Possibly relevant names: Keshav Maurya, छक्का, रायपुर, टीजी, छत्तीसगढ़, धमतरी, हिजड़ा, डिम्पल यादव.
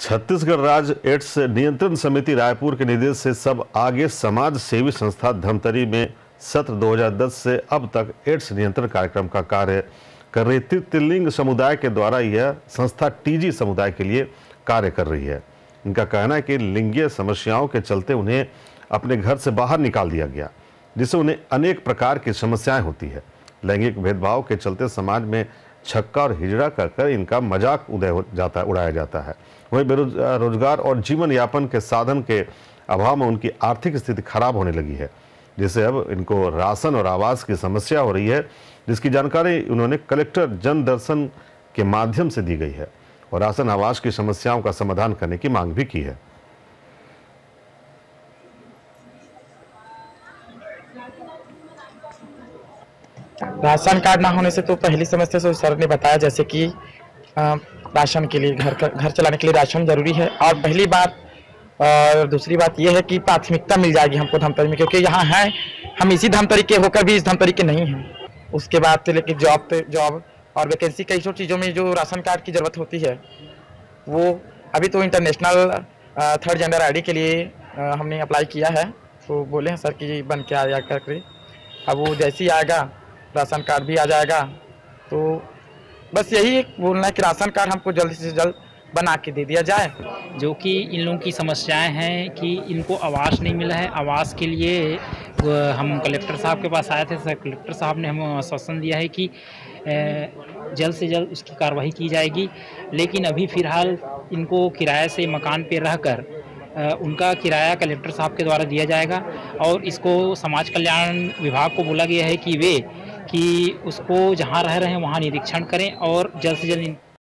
छत्तीसगढ़ राज्य एड्स नियंत्रण समिति रायपुर के निर्देश से सब आगे समाज सेवी संस्था धमतरी में सत्र 2010 से अब तक एड्स नियंत्रण कार्यक्रम का कार्य कर रही तृतीयलिंग समुदाय के द्वारा यह संस्था टीजी समुदाय के लिए कार्य कर रही है। इनका कहना है कि लिंगीय समस्याओं के चलते उन्हें अपने घर से बाहर निकाल दिया गया, जिससे उन्हें अनेक प्रकार की समस्याएं होती है। लैंगिक भेदभाव के चलते समाज में छक्का और हिजड़ा कर इनका मजाक उड़ाया जाता है। वहीं बेरोजगार और जीवन यापन के साधन के अभाव में उनकी आर्थिक स्थिति खराब होने लगी है, जिससे अब इनको राशन और आवास की समस्या हो रही है, जिसकी जानकारी उन्होंने कलेक्टर जनदर्शन के माध्यम से दी गई है और राशन आवास की समस्याओं का समाधान करने की मांग भी की है। राशन कार्ड ना होने से तो पहली समस्या तो सर ने बताया, जैसे कि राशन के लिए घर चलाने के लिए राशन जरूरी है। और पहली बात और दूसरी बात यह है कि प्राथमिकता मिल जाएगी हमको धमतरी में, क्योंकि यहाँ हैं हम इसी धमतरी के होकर भी इस धमतरी के नहीं हैं। उसके बाद से लेकिन जॉब और वैकेंसी कई सौ चीज़ों में जो राशन कार्ड की ज़रूरत होती है, वो अभी तो इंटरनेशनल 3rd जेंडर आईडी के लिए हमने अप्लाई किया है, तो बोले हैं सर कि बन के आया करके। अब वो जैसे ही आएगा राशन कार्ड भी आ जाएगा, तो बस यही बोलना है कि राशन कार्ड हमको जल्द से जल्द बना के दे दिया जाए। जो कि इन लोगों की समस्याएं हैं कि इनको आवास नहीं मिला है। आवास के लिए हम कलेक्टर साहब के पास आए थे, सर कलेक्टर साहब ने हमें आश्वासन दिया है कि जल्द से जल्द उसकी कार्रवाई की जाएगी, लेकिन अभी फ़िलहाल इनको किराए से मकान पर रहकर उनका किराया कलेक्टर साहब के द्वारा दिया जाएगा। और इसको समाज कल्याण विभाग को बोला गया है कि उसको जहाँ रह रहे हैं वहाँ निरीक्षण करें और जल्द से जल्द